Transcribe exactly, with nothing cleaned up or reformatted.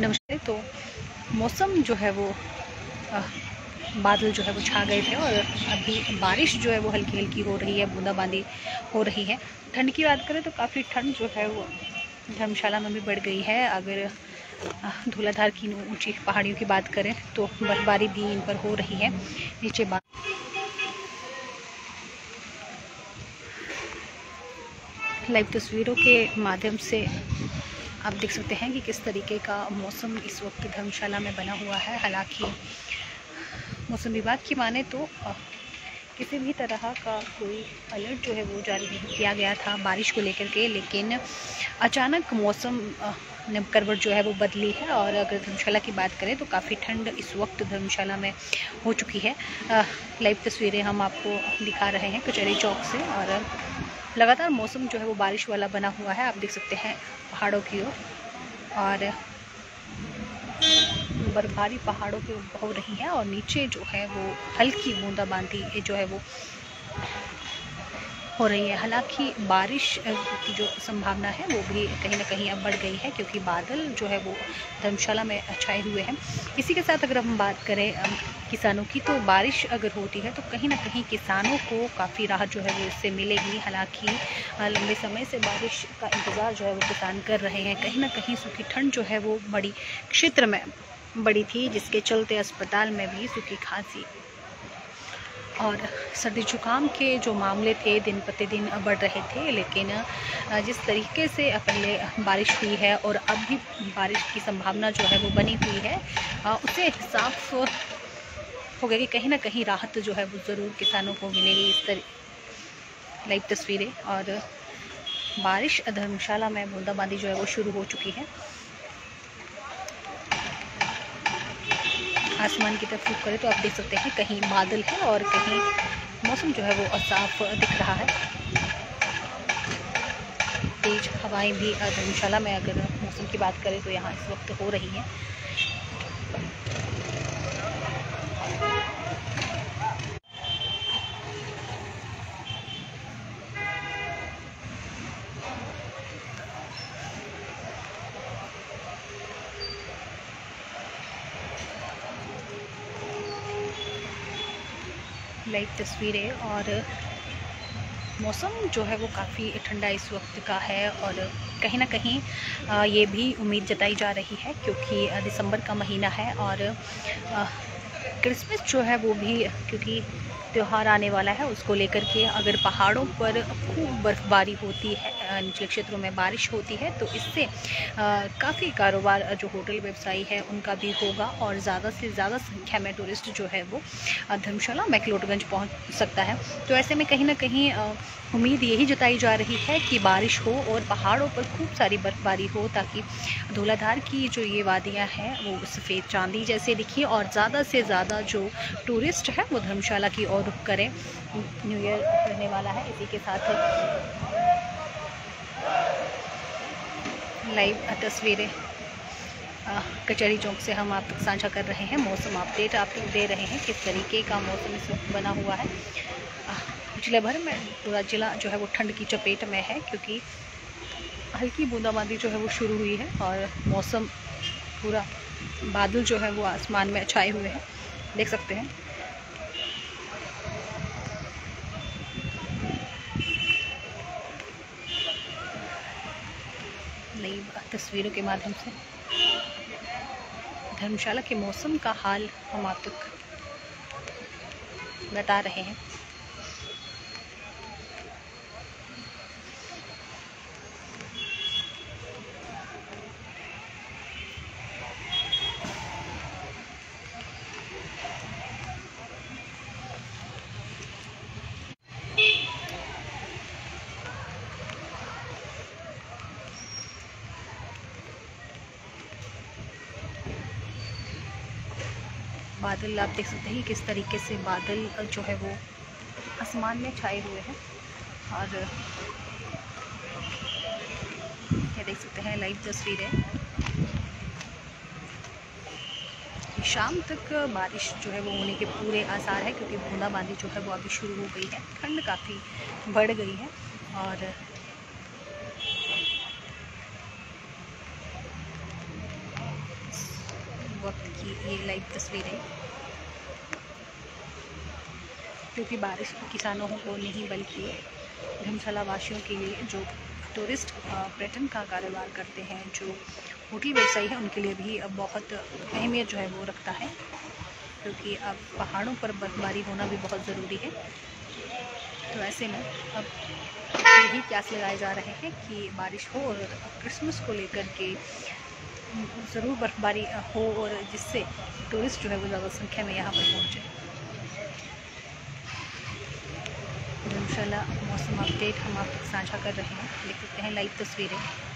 नमस्ते। तो मौसम जो है वो आ, बादल जो है वो छा गए थे और अभी बारिश जो है वो हल्की हल्की हो रही है, बूंदाबांदी हो रही है। ठंड की बात करें तो काफ़ी ठंड जो है वो धर्मशाला में भी बढ़ गई है। अगर धौलाधार की ऊंची पहाड़ियों की बात करें तो बर्फबारी भी इन पर हो रही है। नीचे बात लाइव तस्वीरों के माध्यम से आप देख सकते हैं कि किस तरीके का मौसम इस वक्त धर्मशाला में बना हुआ है। हालांकि मौसम विभाग की माने तो किसी भी तरह का कोई अलर्ट जो है वो जारी नहीं किया गया था बारिश को लेकर के, लेकिन अचानक मौसम ने करवट जो है वो बदली है। और अगर धर्मशाला की बात करें तो काफ़ी ठंड इस वक्त धर्मशाला में हो चुकी है। लाइव तस्वीरें हम आपको दिखा रहे हैं कचहरी चौक से, और लगातार मौसम जो है वो बारिश वाला बना हुआ है। आप देख सकते हैं पहाड़ों की ओर, और बर्फबारी पहाड़ों की ओर हो रही है और नीचे जो है वो हल्की बूंदाबांदी जो है वो हो रही है। हालांकि बारिश की जो संभावना है वो भी कहीं ना कहीं अब बढ़ गई है, क्योंकि बादल जो है वो धर्मशाला में छाए हुए हैं। इसी के साथ अगर हम बात करें किसानों की, तो बारिश अगर होती है तो कहीं ना कहीं किसानों को काफ़ी राहत जो है वो इससे मिलेगी। हालांकि लंबे समय से बारिश का इंतज़ार जो है वो किसान कर रहे हैं। कहीं ना कहीं सूखी ठंड जो है वो बड़ी क्षेत्र में बड़ी थी, जिसके चलते अस्पताल में भी सूखी खांसी और सर्दी जुकाम के जो मामले थे दिन प्रतिदिन बढ़ रहे थे। लेकिन जिस तरीके से पहले बारिश हुई है और अब भी बारिश की संभावना जो है वो बनी हुई है, उससे साफ हो गया कि कहीं ना कहीं राहत जो है वो ज़रूर किसानों को मिलेगी। इस तरह लाइव तस्वीरें, और बारिश धर्मशाला में बूंदाबांदी जो है वो शुरू हो चुकी है। आसमान की तरफ रुख करें तो आप देख सकते हैं कहीं बादल है और कहीं मौसम जो है वो असाफ दिख रहा है। तेज हवाएं भी धर्मशाला में अगर मौसम की बात करें तो यहाँ इस वक्त हो रही है। लाइव तस्वीरें, और मौसम जो है वो काफ़ी ठंडा इस वक्त का है। और कहीं ना कहीं ये भी उम्मीद जताई जा रही है, क्योंकि दिसंबर का महीना है और क्रिसमस जो है वो भी, क्योंकि त्यौहार आने वाला है, उसको लेकर के अगर पहाड़ों पर खूब बर्फबारी होती है, निचले क्षेत्रों में बारिश होती है, तो इससे काफ़ी कारोबार जो होटल व्यवसायी है उनका भी होगा और ज़्यादा से ज़्यादा संख्या में टूरिस्ट जो है वो धर्मशाला मैक्लोडगंज पहुंच सकता है। तो ऐसे में कहीं ना कहीं उम्मीद यही जताई जा रही है कि बारिश हो और पहाड़ों पर खूब सारी बर्फबारी हो, ताकि धौलाधार की जो ये वादियाँ हैं वो सफ़ेद चांदी जैसे दिखें और ज़्यादा से ज़्यादा जो टूरिस्ट है वो धर्मशाला की और रुक करें। न्यू ईयर रहने वाला है, इसी के साथ लाइव तस्वीरें कचहरी चौक से हम आप तक साझा कर रहे हैं। मौसम अपडेट आप तक दे रहे हैं किस तरीके का मौसम इस वक्त बना हुआ है। जिले भर में पूरा जिला जो है वो ठंड की चपेट में है, क्योंकि हल्की बूंदाबांदी जो है वो शुरू हुई है और मौसम पूरा बादल जो है वो आसमान में छाए हुए हैं। देख सकते हैं नई तस्वीरों के माध्यम से धर्मशाला के मौसम का हाल हम आप तक बता रहे हैं। बादल आप देख सकते हैं किस तरीके से बादल जो है वो आसमान में छाए हुए हैं, और ये देख सकते हैं लाइव तस्वीरें। शाम तक बारिश जो है वो होने के पूरे आसार है, क्योंकि बूंदाबांदी जो है वो अभी शुरू हो गई है। ठंड काफ़ी बढ़ गई है और की ये लाइव तस्वीरें, क्योंकि बारिश किसानों को नहीं बल्कि धर्मशाला वासियों के लिए, जो टूरिस्ट पर्यटन का कारोबार करते हैं, जो होटल व्यवसायी है, उनके लिए भी अब बहुत अहमियत जो है वो रखता है, क्योंकि अब पहाड़ों पर बर्फबारी होना भी बहुत ज़रूरी है। तो ऐसे में अब यही प्रयास लगाए जा रहे हैं कि बारिश हो और क्रिसमस को लेकर के ज़रूर बर्फबारी हो, और जिससे टूरिस्ट जो है वो ज़्यादा संख्या में यहाँ पर पहुँचे। धर्मशाला मौसम अपडेट हम आपको साझा कर रहे हैं, देख सकते हैं लाइव तस्वीरें।